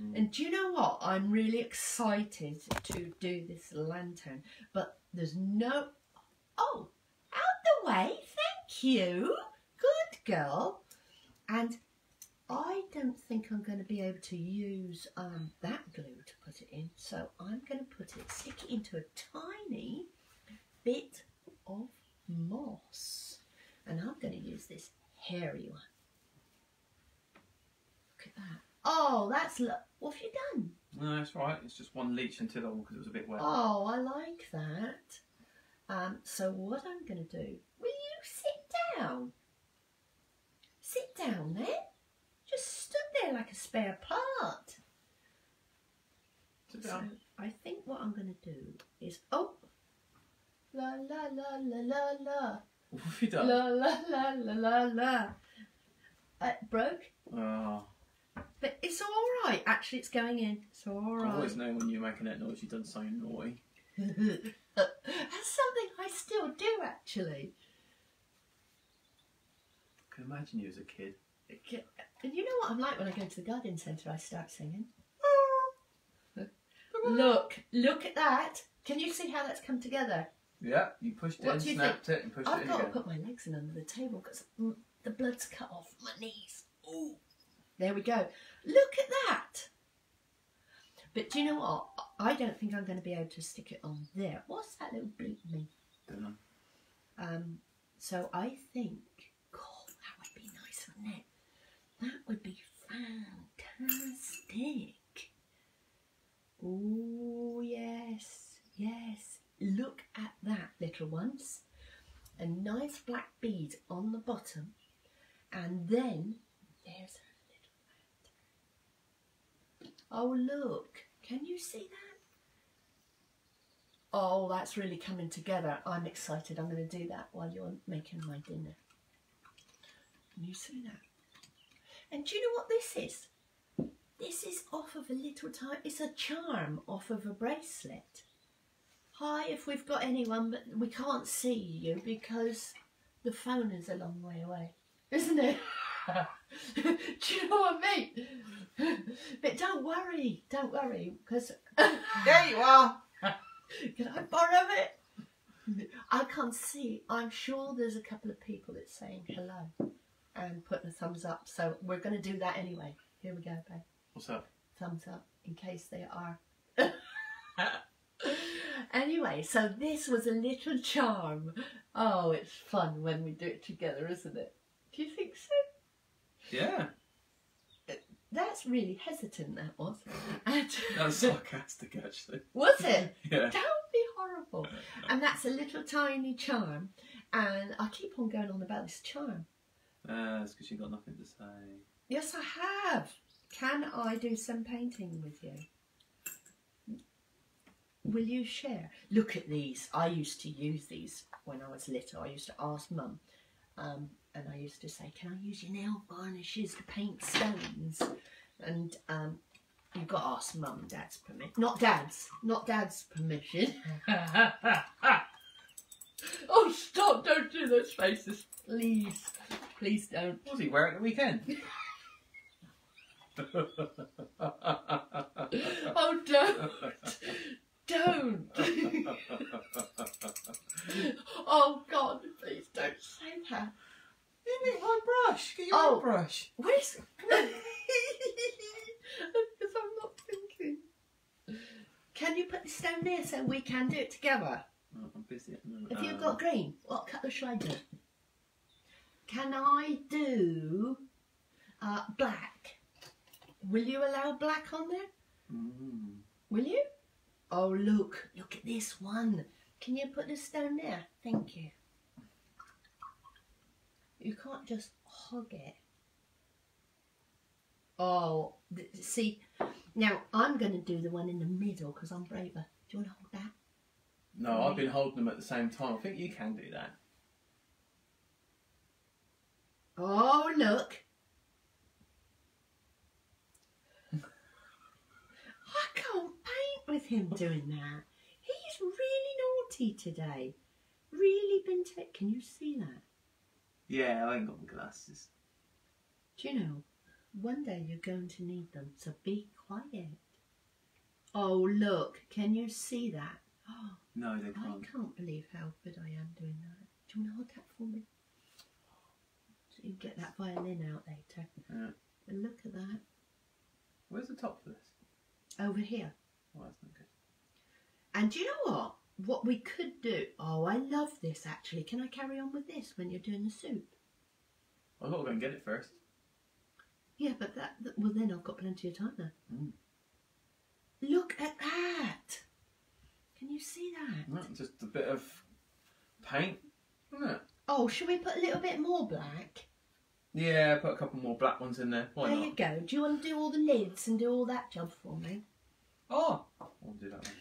Mm. And do you know what? I'm really excited to do this lantern, but there's no... Oh, out the way, thank you, good girl. And I don't think I'm going to be able to use that glue to put it in, so I'm going to stick it into a tiny bit of moss, and I'm going to use this hairy one. Look at that. Oh, that's what have you done? No, that's right. It's just one leech until all because it was a bit wet. Oh, I like that. So what I'm going to do? Will you sit down? Sit down then. Just stood there like a spare part. So I think what I'm going to do is, oh, la la la la la la. What have you done? La la la la la la. It broke. Oh. But it's all right. Actually, it's going in. It's all right. I always know when you're making that noise, you've done something naughty. That's something I still do, actually. I can imagine you as a kid. And you know what I'm like when I go to the garden centre, I start singing. Look at that. Can you see how that's come together? Yeah, you pushed it, snapped it and pushed it in again. I've got to put my legs in under the table because the blood's cut off my knees. Ooh. There we go. Look at that. But do you know what? I don't think I'm going to be able to stick it on there. What's that little bleep mean? Don't know. So I think, God, that would be nice, wouldn't it? That would be fantastic. Oh, yes, yes. Look at that, little ones. A nice black bead on the bottom. And then there's a little... Oh, look. Can you see that? Oh, that's really coming together. I'm excited. I'm going to do that while you're making my dinner. Can you see that? And do you know what this is? This is off of a little time. It's a charm off of a bracelet. Hi, if we've got anyone, but we can't see you because the phone is a long way away, isn't it? Do you know what I mean? But don't worry, because... There you are! Can I borrow it? I can't see. I'm sure there's a couple of people that's saying hello and putting a thumbs up, so we're going to do that anyway. Here we go, babe. What's up? Thumbs up, in case they are. Anyway, so this was a little charm. Oh, it's fun when we do it together, isn't it? Do you think so? Yeah. That's really hesitant, that was. That was sarcastic, actually. Was it? Yeah. That would be horrible. And that's a little tiny charm, and I keep on going on about this charm. It's because you've got nothing to say. Yes, I have. Can I do some painting with you? Will you share? Look at these. I used to use these when I was little. I used to ask Mum, and I used to say, can I use your nail varnishes to paint stones? And got to ask Mum and Dad's permission. Not Dad's permission. Oh, stop, don't do those faces. Please. Please don't. What was he wearing at the weekend? Oh, don't. Oh, God, please don't say that. You need my brush. Get your own brush. Where's... Because I'm not thinking. Can you put this down there so we can do it together? Oh, I'm busy at the moment. Have you got green? What colour should I do? Can I do black? Will you allow black on there? Mm. Will you? Oh, look at this one. Can you put this down there? Thank you. You can't just hog it. Oh, see, now I'm going to do the one in the middle because I'm braver. Do you want to hold that? No, I've been holding them at the same time. I think you can do that. Oh, look. I can't paint with him doing that. He's really naughty today. Really been taken. Can you see that? Yeah, I ain't got my glasses. Do you know, one day you're going to need them, so be quiet. Oh, look. Can you see that? Oh, no, they can't. I can't believe how good I am doing that. Do you want to hold that for me? So you get that violin out later. Yeah. But look at that. Where's the top for this? Over here. Oh, that's not good. And do you know what? What we could do... Oh, I love this, actually. Can I carry on with this when you're doing the soup? I've got to go and get it first. Yeah, but that... Well, then I've got plenty of time now. Mm. Look at that! Can you see that? That's just a bit of paint, isn't it? Oh, should we put a little bit more black? Yeah, put a couple more black ones in there. Why not? You go. Do you want to do all the lids and do all that job for me? Oh! I'll do that one.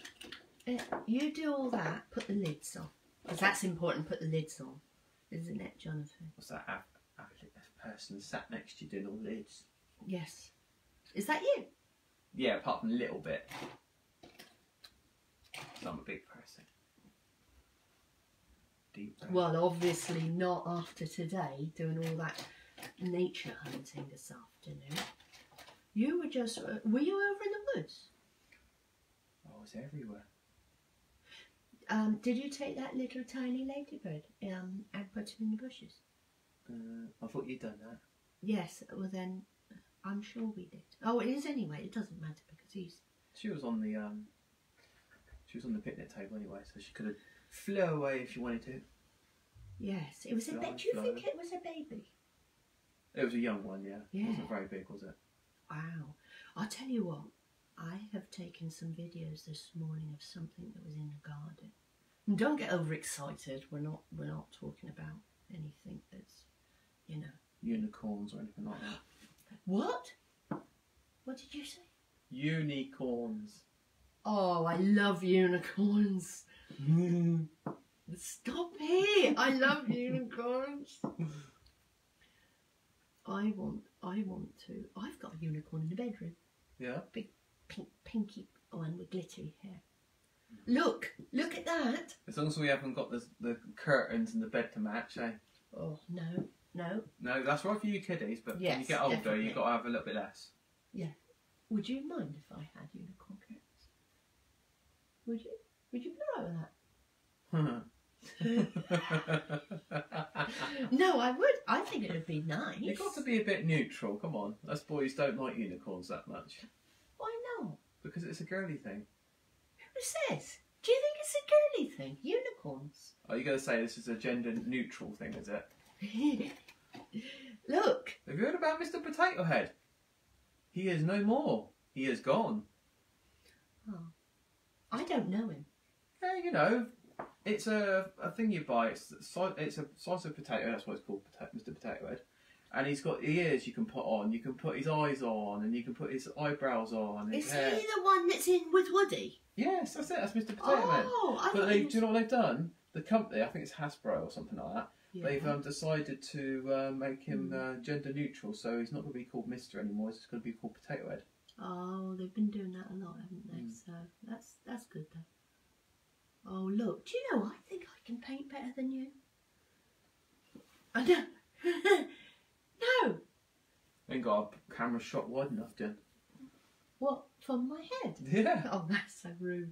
You do all that, put the lids on. Because that's important, put the lids on. Isn't it, Jonathan? What's that? A person sat next to you doing all the lids. Yes. Is that you? Yeah, apart from a little bit. So I'm a big person. Deep breath. Well, obviously not after today, doing all that nature hunting this afternoon. You were just... Were you over in the woods? I was everywhere. Did you take that little tiny ladybird and put him in the bushes? I thought you'd done that. Yes, well then, I'm sure we did. Oh, it is anyway. It doesn't matter because he's... She was on the picnic table anyway, so she could have flew away if she wanted to. Yes, it was a baby. Do you think it was a baby? It was a young one, yeah. Yeah. It wasn't very big, was it? Wow. I'll tell you what, I have taken some videos this morning of something that was in the garden. And don't get overexcited, we're not talking about anything that's, you know. Unicorns or anything like that. What? What did you say? Unicorns. Oh, I love unicorns. Mm. Stop it! I love unicorns. I want to. I've got a unicorn in the bedroom. Yeah. Big pinky one with glittery hair. Look at that. As long as we haven't got the curtains and the bed to match, eh? Oh no. That's right for you kiddies, but yes, when you get older, definitely. You've got to have a little bit less. Yeah. Would you mind if I had unicorn curtains? Would you be alright with that? No, I would. I think it would be nice. You've got to be a bit neutral. Come on, us boys don't like unicorns that much. Why not? Because it's a girly thing. Who says? Do you think it's a girly thing? Unicorns. Are you going to say this is a gender neutral thing? Is it? Look. Have you heard about Mr Potato Head? He is no more. He is gone. Oh. I don't know him. Yeah, you know, it's a thing you buy. It's a slice of potato. That's why it's called Mr. Potato Head. And he's got ears you can put on. You can put his eyes on, and you can put his eyebrows on. Is he the one that's in with Woody? Yes, that's it. That's Mr. Potato Head. Oh, but do you know what they've done? The company, I think it's Hasbro or something like that. Yeah. They've decided to make him gender neutral, so he's not going to be called Mr. anymore. He's just going to be called Potato Head. Oh, they've been doing that a lot, haven't they? So that's good though. Oh look, do you know I think I can paint better than you? I know. No. I ain't got a camera shot wide enough, Jen. What, from my head? Yeah. Oh, that's so rude.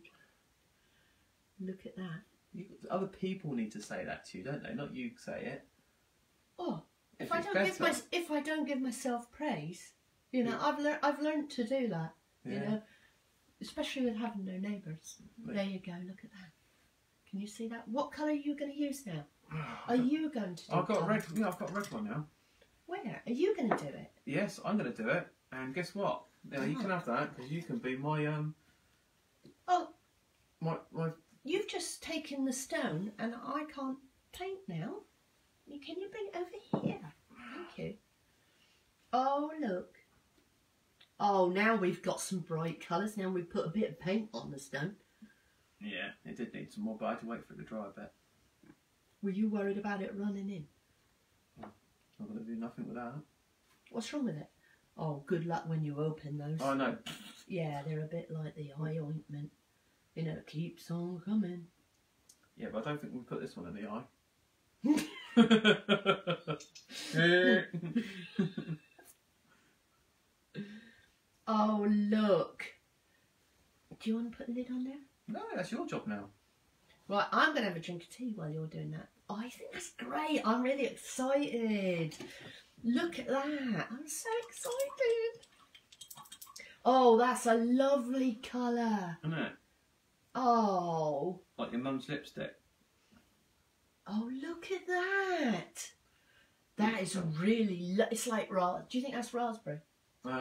Look at that. You, other people need to say that to you, don't they? Not you say it. Oh, if I don't give myself praise, you know, yeah. I've learned to do that. Yeah. You know, especially with having no neighbours. Right. There you go. Look at that. Can you see that? What colour are you going to use now? Are you going to do it? I've got red. Yeah, I've got a red one now. Where are you going to do it? Yes, I'm going to do it. And guess what? Yeah, you can have that because you can be my Oh. My. You've just taken the stone, and I can't paint now. Can you bring it over here? Thank you. Oh look. Oh, now we've got some bright colours. Now we've put a bit of paint on the stone. Yeah, it did need some more, but I had to wait for it to dry a bit. Were you worried about it running in? Not going to do nothing with that. What's wrong with it? Oh, good luck when you open those. Oh, no. Yeah, they're a bit like the eye ointment. You know, it keeps on coming. Yeah, but I don't think we put this one in the eye. Oh, look. Do you want to put the lid on there? No, that's your job now. Right, I'm going to have a drink of tea while you're doing that. Oh, I think that's great. I'm really excited. Look at that. I'm so excited. Oh, that's a lovely colour. Isn't it? Oh. Like your mum's lipstick. Oh, look at that. That is really... It's like... Do you think that's raspberry? Do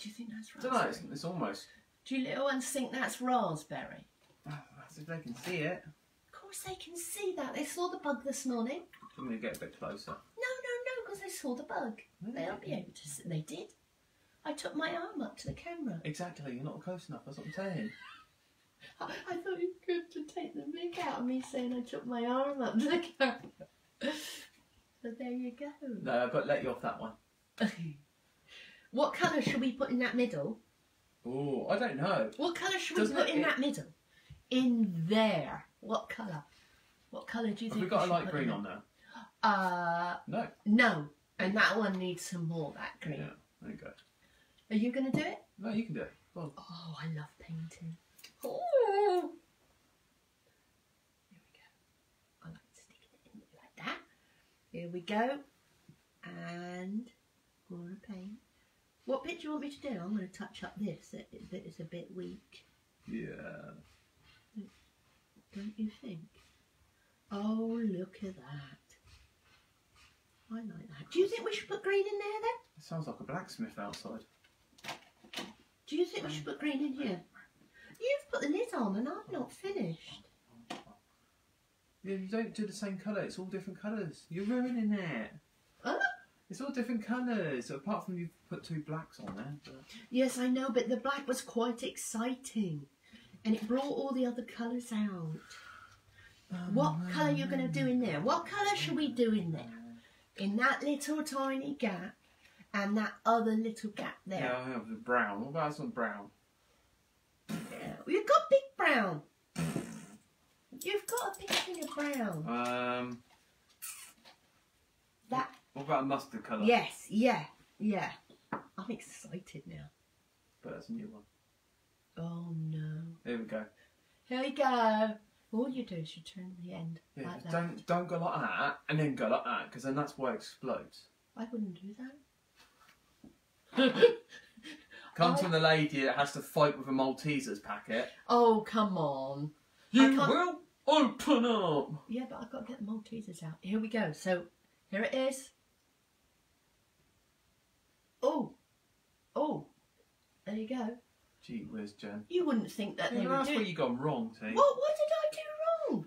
you think that's raspberry? I don't know. It's almost... Do you little ones think that's raspberry? That's if they can see it. Of course they can see that. They saw the bug this morning. I'm going to get a bit closer. No, no, no, because they saw the bug. Really? They'll be able to see. They did. I took my arm up to the camera. Exactly. You're not close enough. That's what I'm saying. I thought you could to take the mick out of me saying I took my arm up to the camera. So there you go. No, I've got to let you off that one. What colour should we put in that middle? Oh, I don't know. What colour should we put in that middle? In there. What colour? What colour do you think? Have we got a light green on there? No. No. And that one needs some more, that green. Yeah, there you go. Are you going to do it? No, you can do it. Go on. Oh, I love painting. Oh. Here we go. I like sticking it in like that. Here we go. And I'm going to paint. What bit do you want me to do? I'm going to touch up this. It is a bit weak. Yeah. Don't you think? Oh, look at that. I like that. Do you think we should put green in there then? It sounds like a blacksmith outside. Do you think we should put green in here? You've put the lid on and I've not finished. Yeah, you don't do the same colour. It's all different colours. You're ruining it. Huh? It's all different colours, apart from you've put two blacks on there. But... Yes, I know, but the black was quite exciting. And it brought all the other colours out. What colour are you going to do in there? What colour should we do in there? In that little tiny gap and that other little gap there. Yeah, I have the brown. What about some brown? Yeah, well, you've got big brown. You've got a big thing of brown. That. What about a mustard colour? Yes, yeah, yeah. I'm excited now. But that's a new one. Oh no. Here we go. Here we go. All you do is you turn the end like that. Don't go like that and then go like that, because then that's where it explodes. I wouldn't do that. Come from the lady that has to fight with a Maltesers packet. Oh, come on. You will open up. Yeah, but I've got to get the Maltesers out. Here we go. So, here it is. Oh. Oh. There you go. Gee whiz, Jen. You wouldn't think that they would do. That's where you gone wrong, T. What did I do wrong?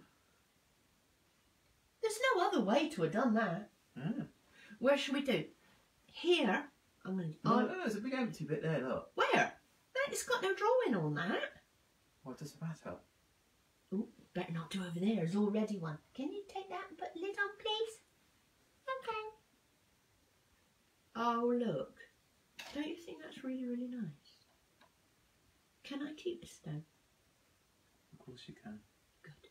There's no other way to have done that. Yeah. Where should we do? Here. I'm going to... No, there's a big empty bit there, look. Where? It's got no drawing on that. What does it matter? Oh, better not do over there. There's already one. Can you take that and put the lid on, please? Okay. Oh, look. Don't you think that's really, really nice? Can I keep this though? Of course you can. Good.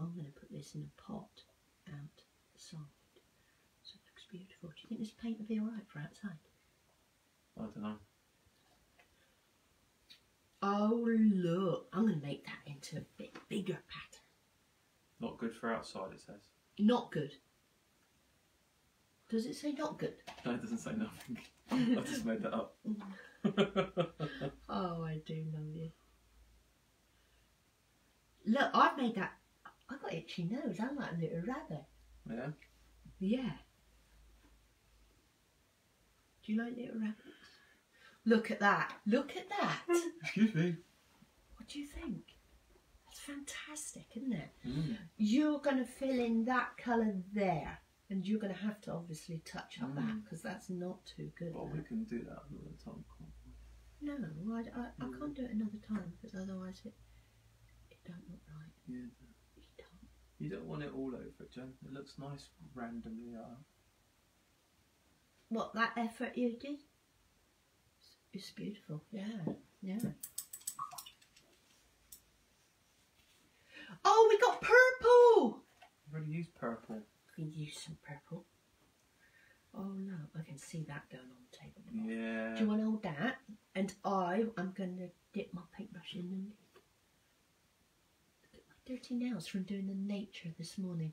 I'm going to put this in a pot outside. So it looks beautiful. Do you think this paint will be alright for outside? I don't know. Oh look, I'm going to make that into a bit bigger pattern. Not good for outside, it says. Not good. Does it say not good? No, it doesn't say nothing. I just made that up. Oh, I do love you. Look, I've made that. I've got itchy nose. I'm like a little rabbit. Yeah? Yeah. Do you like little rabbits? Look at that. Look at that. Excuse me. What do you think? That's fantastic, isn't it? Mm. You're going to fill in that colour there. And you're going to have to obviously touch up that because that's not too good. Well, we can do that another time, can't we? No, I can't do it another time because otherwise it don't look right. Yeah. You don't want it all over it, Jen. It looks nice randomly. What, that effort you did? It's beautiful. Yeah, yeah. Oh, we got purple! I've already used purple. We can use some purple. Oh no, I can see that going on the table. Yeah. Do you want all that? And I'm going to dip my paintbrush in the lid. Look at my dirty nails from doing the nature this morning.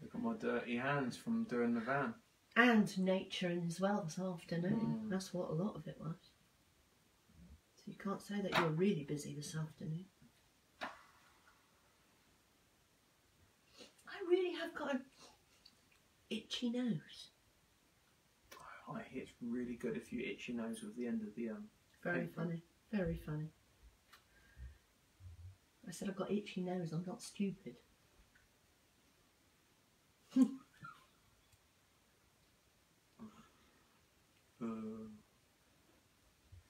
Look at my dirty hands from doing the van. And naturing as well this afternoon. That's what a lot of it was. So you can't say that you're really busy this afternoon. I really have got a itchy nose. Oh, I hear it's really good if you itch your nose with the end of the very paper. Funny, very funny. I said I've got itchy nose, I'm not stupid.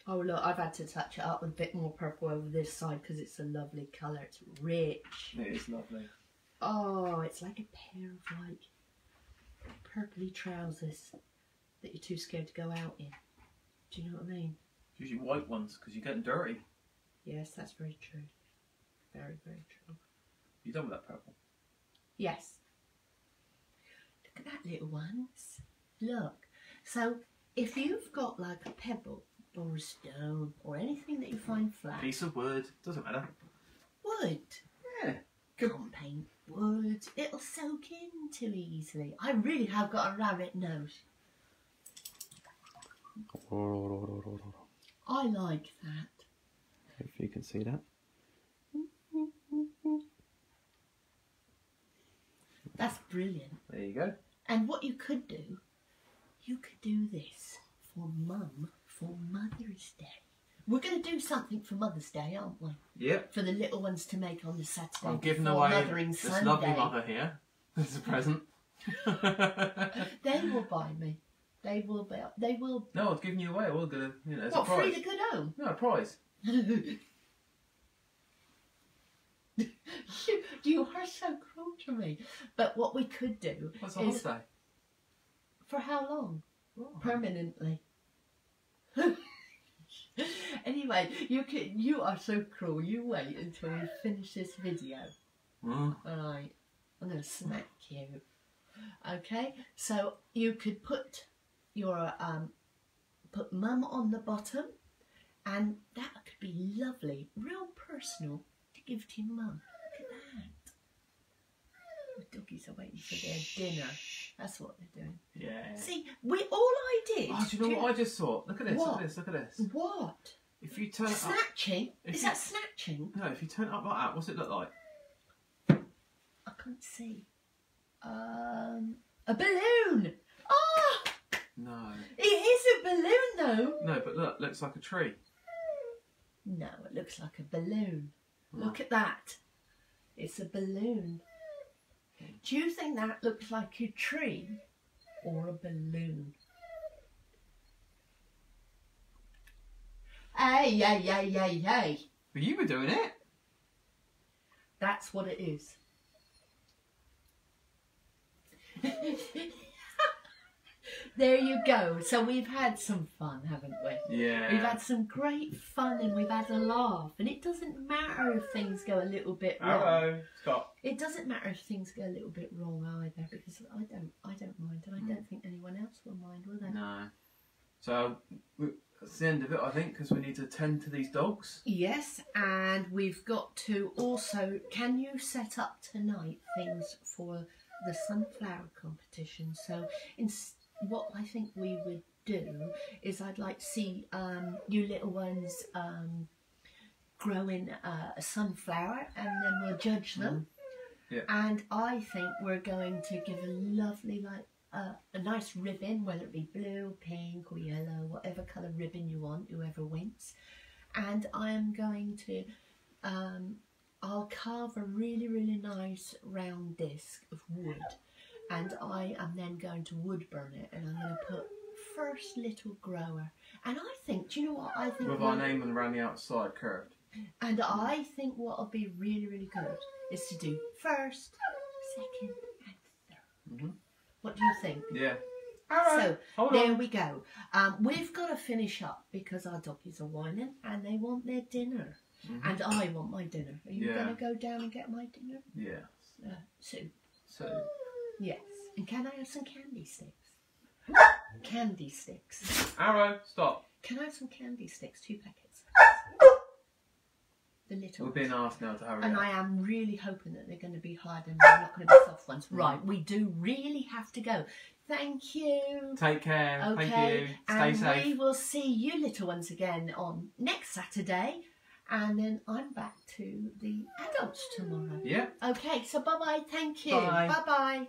Oh look, I've had to touch it up with a bit more purple over this side because it's a lovely colour, it's rich. It is lovely. Oh, it's like a pair of like purpley trousers that you're too scared to go out in. Do you know what I mean? It's usually white ones because you're getting dirty. Yes, that's very true. Very, very true. You done with that purple? Yes. Look at that little ones. Look. So if you've got like a pebble or a stone or anything that you find flat. Piece of wood, doesn't matter. Wood? Yeah. Can't paint wood. It'll soak in too easily. I really have got a rabbit nose. I like that. If you can see that. That's brilliant. There you go. And what you could do this for Mum for Mother's Day. We're going to do something for Mother's Day, aren't we? Yeah. For the little ones to make on the Saturday. I'm giving away Mothering Sunday. This lovely mother here. This is a present. They will buy me. They will buy. They will. No, I've given you away. We're gonna. You know, as what, a prize. Free the good home? No, a prize. You are so cruel to me. But what we could do. What's on Mother's Day? For how long? Oh. Permanently. Anyway, you are so cruel. You wait until we finish this video. Mm. Alright, I'm going to smack you. Okay, so you could put your put Mum on the bottom, and that could be lovely, real personal to give to your Mum. Look at that. The doggies are waiting for their dinner. That's what they're doing. Yeah. See, all I did. Oh, do you know what I just saw? Look at this. What? Look at this. Look at this. What? If you turn snatching? It up. Snatching? Is that snatching? No. If you turn it up like that, what's it look like? I can't see. A balloon. Oh. No. It is a balloon though. No, but look, looks like a tree. No, it looks like a balloon. Oh. Look at that. It's a balloon. Do you think that looks like a tree or a balloon? Hey, hey, hey, hey, hey. But you were doing it. That's what it is. There you go. So we've had some fun, haven't we? Yeah. We've had some great fun and we've had a laugh. And it doesn't matter if things go a little bit wrong. Hello, Scott. It doesn't matter if things go a little bit wrong either, because I don't mind, and I don't think anyone else will mind, will they? No. So that's the end of it, I think, because we need to tend to these dogs. Yes, and we've got to also. Can you set up tonight things for the sunflower competition? So what I think we would do is I'd like to see you little ones growing a sunflower, and then we'll judge them. Mm. Yeah. And I think we're going to give a lovely, like, a nice ribbon, whether it be blue, pink or yellow, whatever colour ribbon you want, whoever wins. And I'm going to, I'll carve a really, really nice round disc of wood, and I am then going to wood burn it, and I'm going to put first little grower. And I think, do you know what I think? With our name and around the outside curved. And I think what'll be really, really good is to do first, second and third. Mm-hmm. What do you think? Yeah. All right. So there we go. We've got to finish up because our doggies are whining and they want their dinner. Mm-hmm. And I want my dinner. Are you going to go down and get my dinner? Yeah. Sue. Sue. Yes. And can I have some candy sticks? Candy sticks. Arrow, stop. Can I have some candy sticks? 2 packets. The little. We're being asked now to hurry up. I am really hoping that they're going to be hard and they're not going to be soft ones. Right, we do really have to go. Thank you. Take care. Okay. Thank you. Stay safe. We will see you little ones again on next Saturday. And then I'm back to the adults tomorrow. Yeah. Okay, so bye-bye. Thank you. Bye-bye.